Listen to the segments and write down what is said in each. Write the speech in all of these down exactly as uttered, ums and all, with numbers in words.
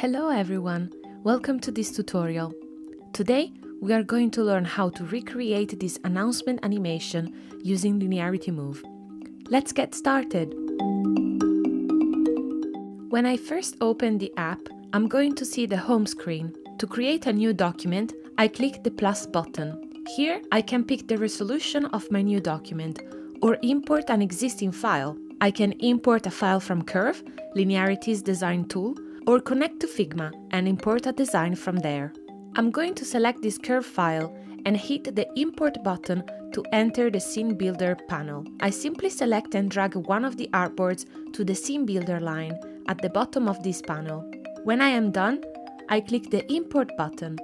Hello everyone, welcome to this tutorial. Today we are going to learn how to recreate this announcement animation using linearity move. Let's get started! When I first open the app, I'm going to see the home screen. To create a new document, I click the plus button. Here I can pick the resolution of my new document or import an existing file. I can import a file from Curve, Linearity's design tool, or connect to Figma and import a design from there. I'm going to select this curve file and hit the import button to enter the Scene Builder panel. I simply select and drag one of the artboards to the Scene Builder line at the bottom of this panel. When I am done, I click the import button.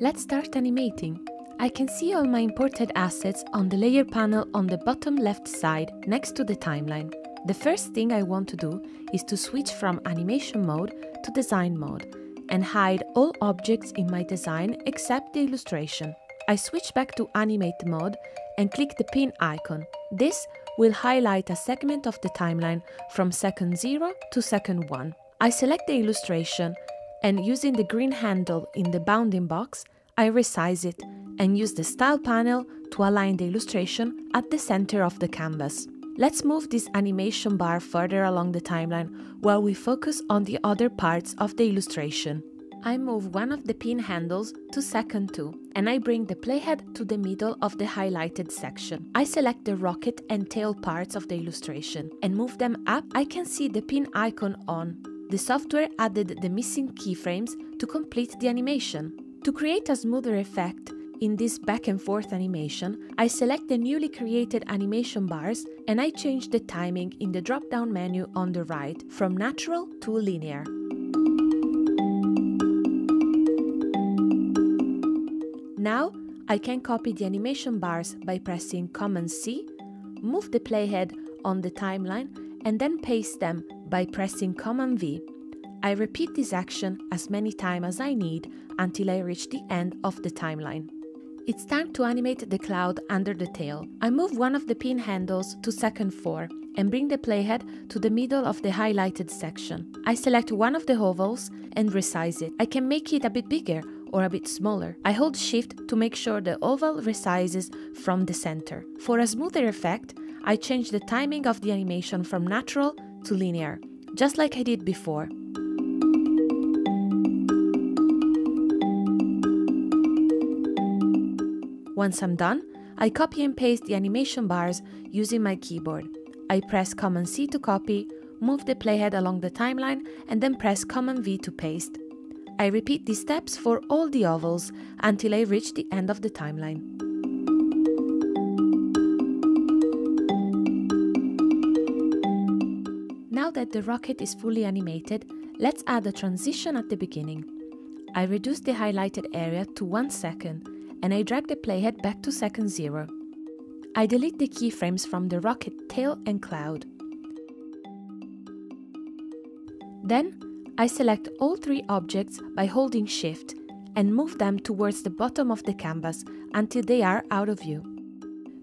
Let's start animating. I can see all my imported assets on the layer panel on the bottom left side next to the timeline. The first thing I want to do is to switch from animation mode to design mode and hide all objects in my design except the illustration. I switch back to animate mode and click the pin icon. This will highlight a segment of the timeline from second zero to second one. I select the illustration and using the green handle in the bounding box, I resize it and use the style panel to align the illustration at the center of the canvas. Let's move this animation bar further along the timeline while we focus on the other parts of the illustration. I move one of the pin handles to second two and I bring the playhead to the middle of the highlighted section. I select the rocket and tail parts of the illustration and move them up. I can see the pin icon on. The software added the missing keyframes to complete the animation. To create a smoother effect, in this back and forth animation, I select the newly created animation bars and I change the timing in the drop-down menu on the right from natural to linear. Now I can copy the animation bars by pressing Command C, move the playhead on the timeline and then paste them by pressing Command V. I repeat this action as many times as I need until I reach the end of the timeline. It's time to animate the cloud under the tail. I move one of the pin handles to second four and bring the playhead to the middle of the highlighted section. I select one of the ovals and resize it. I can make it a bit bigger or a bit smaller. I hold Shift to make sure the oval resizes from the center. For a smoother effect, I change the timing of the animation from natural to linear, just like I did before. Once I'm done, I copy and paste the animation bars using my keyboard. I press Command C to copy, move the playhead along the timeline and then press Command V to paste. I repeat these steps for all the ovals until I reach the end of the timeline. Now that the rocket is fully animated, let's add a transition at the beginning. I reduce the highlighted area to one second and I drag the playhead back to second zero. I delete the keyframes from the rocket tail and cloud. Then, I select all three objects by holding Shift and move them towards the bottom of the canvas until they are out of view.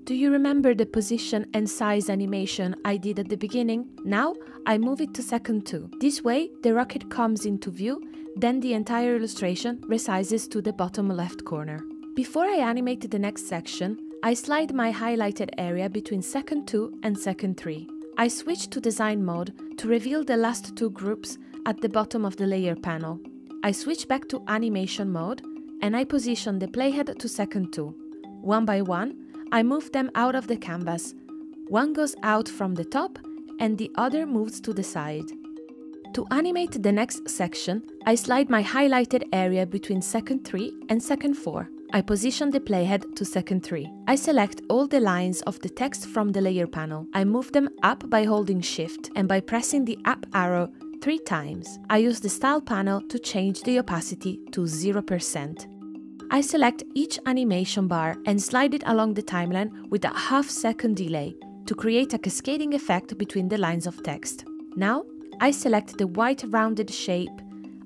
Do you remember the position and size animation I did at the beginning? Now, I move it to second two. This way, the rocket comes into view, then the entire illustration resizes to the bottom left corner. Before I animate the next section, I slide my highlighted area between second two and second three. I switch to design mode to reveal the last two groups at the bottom of the layer panel. I switch back to animation mode and I position the playhead to second two. One by one, I move them out of the canvas. One goes out from the top and the other moves to the side. To animate the next section, I slide my highlighted area between second three and second four. I position the playhead to second three. I select all the lines of the text from the layer panel. I move them up by holding Shift and by pressing the up arrow three times. I use the style panel to change the opacity to zero percent. I select each animation bar and slide it along the timeline with a half second delay to create a cascading effect between the lines of text. Now, I select the white rounded shape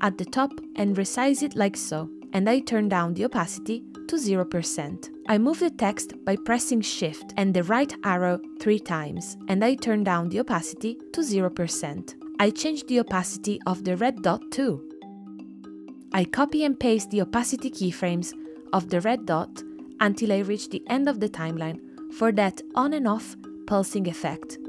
at the top and resize it like so, and I turn down the opacity to zero percent. I move the text by pressing Shift and the right arrow three times, and I turn down the opacity to zero percent. I change the opacity of the red dot too. I copy and paste the opacity keyframes of the red dot until I reach the end of the timeline for that on and off pulsing effect.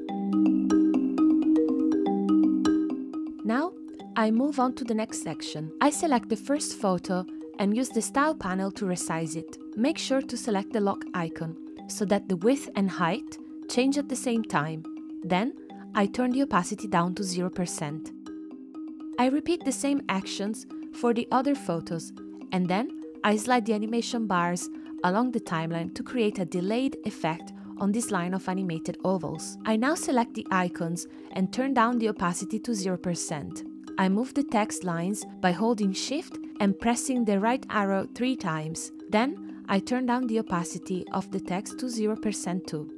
Now I move on to the next section. I select the first photo and use the style panel to resize it. Make sure to select the lock icon so that the width and height change at the same time. Then I turn the opacity down to zero percent. I repeat the same actions for the other photos, and then I slide the animation bars along the timeline to create a delayed effect on this line of animated ovals. I now select the icons and turn down the opacity to zero percent. I move the text lines by holding Shift and pressing the right arrow three times. Then I turn down the opacity of the text to zero percent too.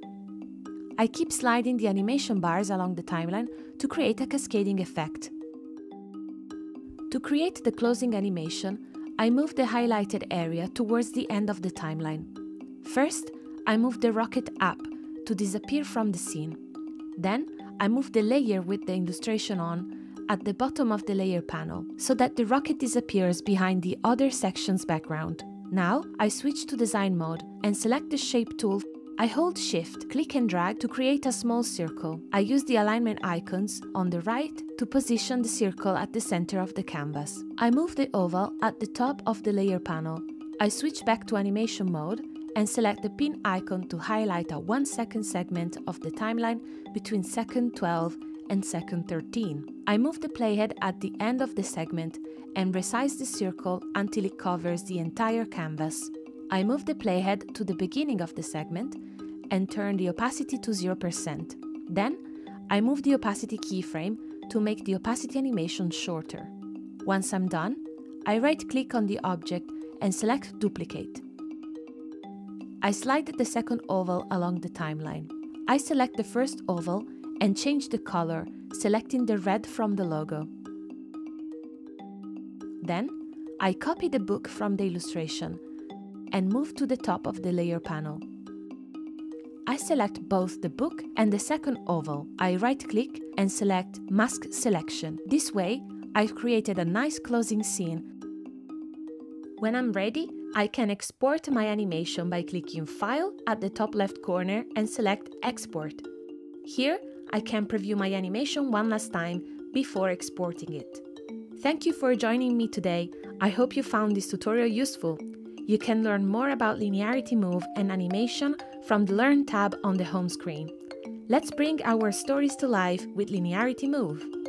I keep sliding the animation bars along the timeline to create a cascading effect. To create the closing animation, I move the highlighted area towards the end of the timeline. First, I move the rocket up to disappear from the scene. Then, I move the layer with the illustration on at the bottom of the layer panel so that the rocket disappears behind the other section's background. Now, I switch to design mode and select the shape tool. I hold Shift, click and drag to create a small circle. I use the alignment icons on the right to position the circle at the center of the canvas. I move the oval at the top of the layer panel. I switch back to animation mode and select the pin icon to highlight a one second segment of the timeline between second twelve and second thirteen. I move the playhead at the end of the segment and resize the circle until it covers the entire canvas. I move the playhead to the beginning of the segment and turn the opacity to zero percent. Then, I move the opacity keyframe to make the opacity animation shorter. Once I'm done, I right-click on the object and select Duplicate. I slide the second oval along the timeline. I select the first oval and change the color, selecting the red from the logo. Then, I copy the book from the illustration and move to the top of the layer panel. I select both the book and the second oval. I right-click and select Mask Selection. This way, I've created a nice closing scene. When I'm ready, I can export my animation by clicking File at the top left corner and select Export. Here, I can preview my animation one last time before exporting it. Thank you for joining me today. I hope you found this tutorial useful. You can learn more about linearity move and animation from the Learn tab on the home screen. Let's bring our stories to life with linearity move.